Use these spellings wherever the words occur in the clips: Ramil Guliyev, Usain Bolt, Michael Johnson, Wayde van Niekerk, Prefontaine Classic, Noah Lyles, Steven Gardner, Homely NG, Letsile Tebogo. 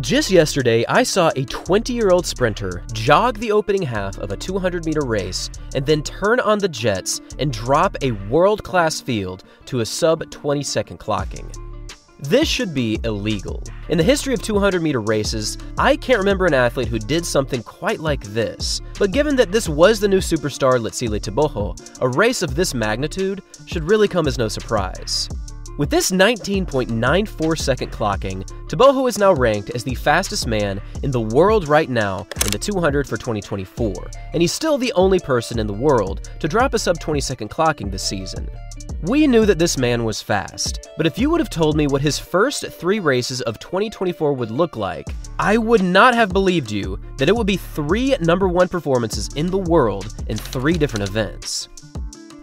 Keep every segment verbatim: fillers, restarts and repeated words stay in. Just yesterday, I saw a twenty-year-old sprinter jog the opening half of a two hundred meter race and then turn on the jets and drop a world-class field to a sub twenty second clocking. This should be illegal. In the history of two hundred meter races, I can't remember an athlete who did something quite like this, but given that this was the new superstar Letsile Tebogo, a race of this magnitude should really come as no surprise. With this nineteen point nine four second clocking, Tebogo is now ranked as the fastest man in the world right now in the two hundred for twenty twenty-four, and he's still the only person in the world to drop a sub twenty second clocking this season. We knew that this man was fast, but if you would have told me what his first three races of twenty twenty-four would look like, I would not have believed you that it would be three number one performances in the world in three different events.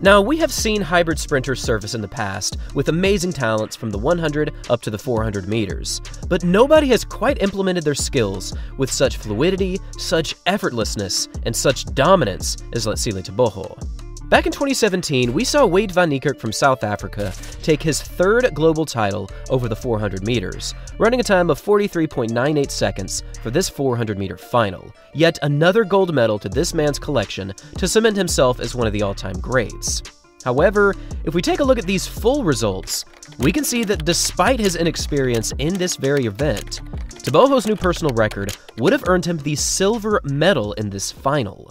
Now, we have seen hybrid sprinters surface in the past with amazing talents from the one hundred up to the four hundred meters, but nobody has quite implemented their skills with such fluidity, such effortlessness, and such dominance as Letsile Tebogo. Back in twenty seventeen, we saw Wayde van Niekerk from South Africa take his third global title over the four hundred meters, running a time of forty-three point nine eight seconds for this four hundred meter final. Yet another gold medal to this man's collection to cement himself as one of the all-time greats. However, if we take a look at these full results, we can see that despite his inexperience in this very event, Tebogo's new personal record would have earned him the silver medal in this final.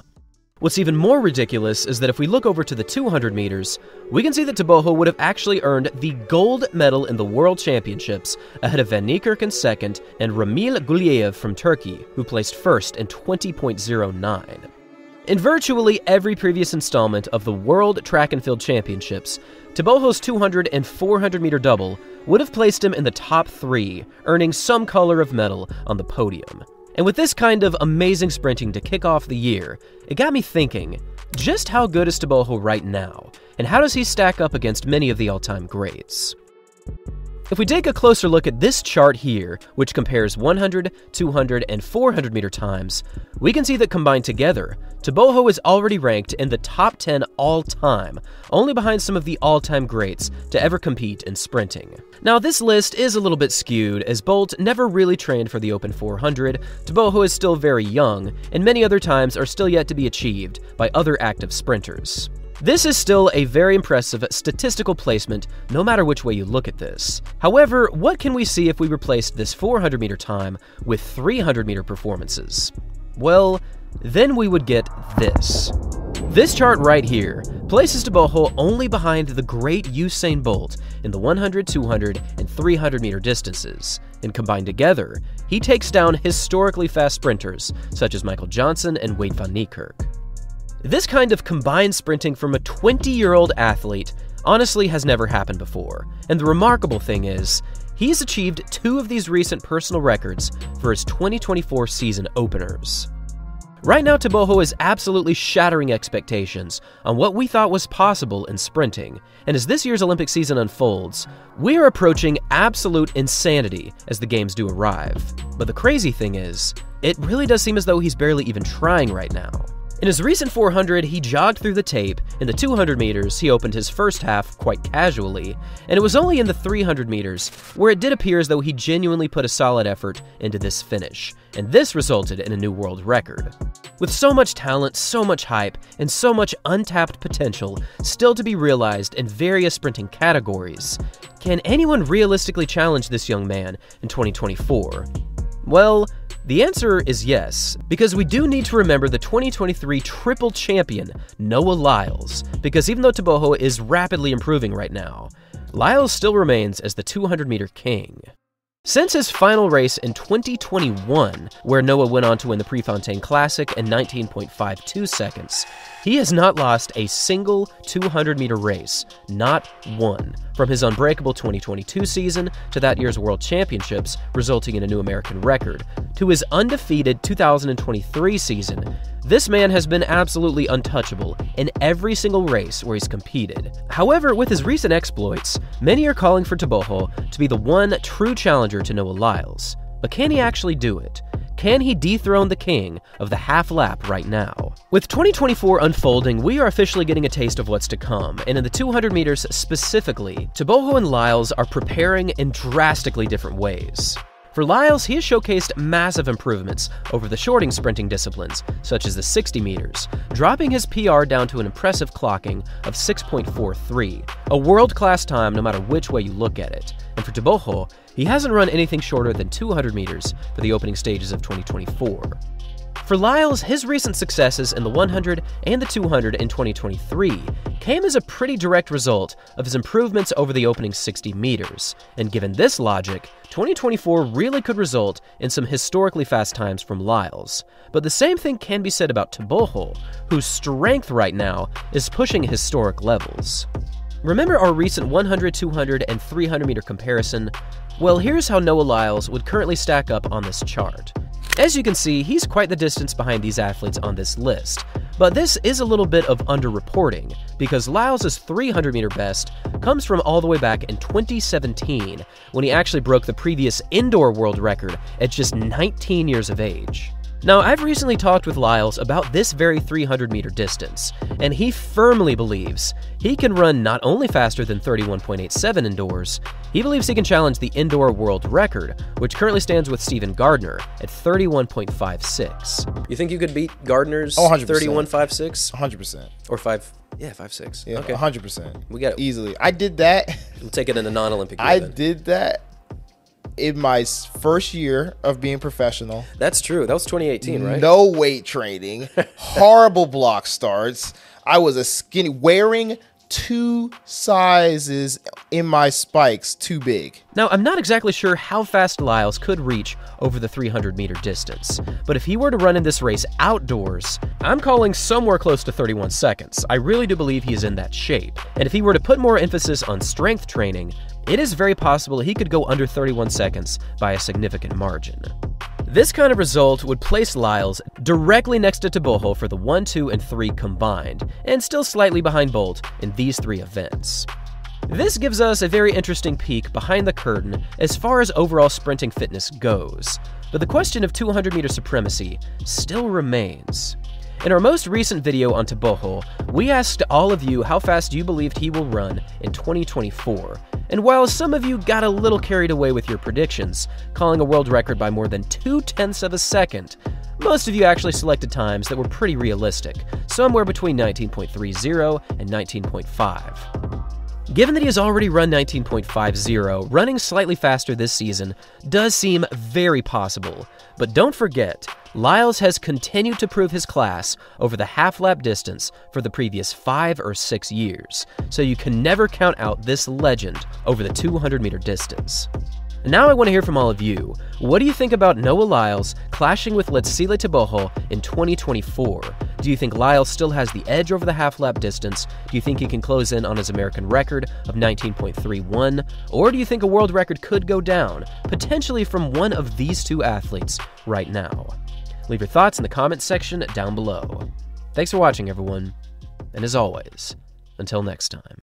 What's even more ridiculous is that if we look over to the two hundred meters, we can see that Tebogo would have actually earned the gold medal in the World Championships ahead of Van Niekerk in second and Ramil Guliyev from Turkey, who placed first in twenty point oh nine. In virtually every previous installment of the World Track and Field Championships, Tebogo's two hundred and four hundred meter double would have placed him in the top three, earning some color of medal on the podium. And with this kind of amazing sprinting to kick off the year, it got me thinking, just how good is Tebogo right now, and how does he stack up against many of the all-time greats? If we take a closer look at this chart here, which compares one hundred, two hundred, and four hundred meter times, we can see that combined together, Tebogo is already ranked in the top ten all-time, only behind some of the all-time greats to ever compete in sprinting. Now, this list is a little bit skewed, as Bolt never really trained for the Open four hundred, Tebogo is still very young, and many other times are still yet to be achieved by other active sprinters. This is still a very impressive statistical placement, no matter which way you look at this. However, what can we see if we replaced this four hundred meter time with three hundred meter performances? Well, then we would get this. This chart right here places Tebogo only behind the great Usain Bolt in the one hundred, two hundred, and three hundred meter distances, and combined together, he takes down historically fast sprinters such as Michael Johnson and Wayde van Niekerk. This kind of combined sprinting from a twenty-year-old athlete honestly has never happened before, and the remarkable thing is, he's achieved two of these recent personal records for his twenty twenty-four season openers. Right now, Tebogo is absolutely shattering expectations on what we thought was possible in sprinting, and as this year's Olympic season unfolds, we are approaching absolute insanity as the games do arrive. But the crazy thing is, it really does seem as though he's barely even trying right now. In his recent four hundred, he jogged through the tape. In the two hundred meters, he opened his first half quite casually, and it was only in the three hundred meters where it did appear as though he genuinely put a solid effort into this finish, and this resulted in a new world record. With so much talent, so much hype, and so much untapped potential still to be realized in various sprinting categories, can anyone realistically challenge this young man in twenty twenty-four? Well, the answer is yes, because we do need to remember the twenty twenty-three triple champion, Noah Lyles, because even though Tebogo is rapidly improving right now, Lyles still remains as the two hundred meter king. Since his final race in twenty twenty-one, where Noah went on to win the Prefontaine Classic in nineteen point five two seconds, he has not lost a single two hundred meter race, not one, from his unbreakable twenty twenty-two season to that year's World Championships, resulting in a new American record, to his undefeated two thousand twenty-three season. This man has been absolutely untouchable in every single race where he's competed. However, with his recent exploits, many are calling for Tebogo to be the one true challenger to Noah Lyles. But can he actually do it? Can he dethrone the king of the half lap right now? With twenty twenty-four unfolding, we are officially getting a taste of what's to come, and in the two hundred meters specifically, Tebogo and Lyles are preparing in drastically different ways. For For Lyles, he has showcased massive improvements over the shorting sprinting disciplines, such as the sixty meters, dropping his P R down to an impressive clocking of six point four three, a world-class time no matter which way you look at it. And for Tebogo, he hasn't run anything shorter than two hundred meters for the opening stages of twenty twenty-four. For Lyles, his recent successes in the one hundred and the two hundred in twenty twenty-three came as a pretty direct result of his improvements over the opening sixty meters, and given this logic, twenty twenty-four really could result in some historically fast times from Lyles. But the same thing can be said about Tebogo, whose strength right now is pushing historic levels. Remember our recent one hundred, two hundred, and three hundred meter comparison? Well, here's how Noah Lyles would currently stack up on this chart. As you can see, he's quite the distance behind these athletes on this list, but this is a little bit of underreporting because Lyles' three hundred meter best comes from all the way back in twenty seventeen when he actually broke the previous indoor world record at just nineteen years of age. Now, I've recently talked with Lyles about this very three hundred meter distance, and he firmly believes he can run not only faster than thirty-one point eight seven indoors, he believes he can challenge the indoor world record, which currently stands with Steven Gardner at thirty-one point five six. You think you could beat Gardner's thirty-one point five six? one hundred percent. Or five? Yeah, five six. Yeah, okay. one hundred percent. We got it. Easily. I did that. We'll take it in a non-Olympic year, I then. did that. In my first year of being professional. That's true. That was twenty eighteen, right? No weight training. Horrible block starts. I was a skinny, wearing two sizes in my spikes too big. Now, I'm not exactly sure how fast Lyles could reach over the three hundred meter distance, but if he were to run in this race outdoors, I'm calling somewhere close to thirty-one seconds. I really do believe he is in that shape. And if he were to put more emphasis on strength training, it is very possible he could go under thirty-one seconds by a significant margin. This kind of result would place Lyles directly next to Tebogo for the one, two, and three combined, and still slightly behind Bolt in these three events. This gives us a very interesting peek behind the curtain as far as overall sprinting fitness goes, but the question of two hundred meter supremacy still remains. In our most recent video on Tebogo, we asked all of you how fast you believed he will run in twenty twenty-four, and while some of you got a little carried away with your predictions, calling a world record by more than two-tenths of a second, most of you actually selected times that were pretty realistic, somewhere between nineteen point three zero and nineteen point five. Given that he has already run nineteen point five zero, running slightly faster this season does seem very possible. But don't forget, Lyles has continued to prove his class over the half-lap distance for the previous five or six years, so you can never count out this legend over the two hundred meter distance. Now I want to hear from all of you. What do you think about Noah Lyles clashing with Letsile Tebogo in twenty twenty-four? Do you think Lyles still has the edge over the half-lap distance? Do you think he can close in on his American record of nineteen point three one? Or do you think a world record could go down, potentially from one of these two athletes right now? Leave your thoughts in the comments section down below. Thanks for watching, everyone, and as always, until next time.